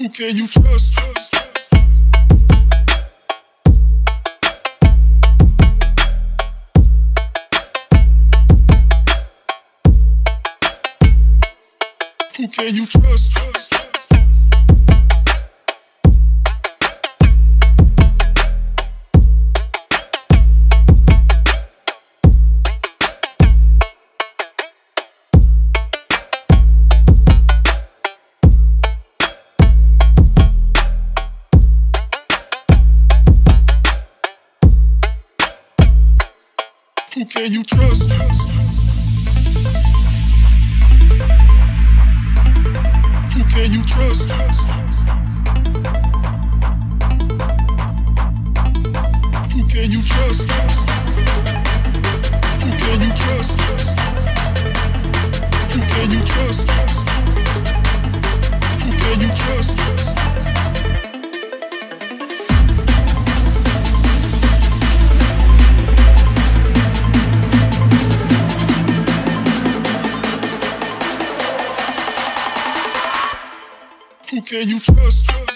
Who can you trust? Who can you trust? Who can you trust? Who can you trust? Who can you trust? Who can you trust? Who can you trust? Who can you trust? Who can you trust?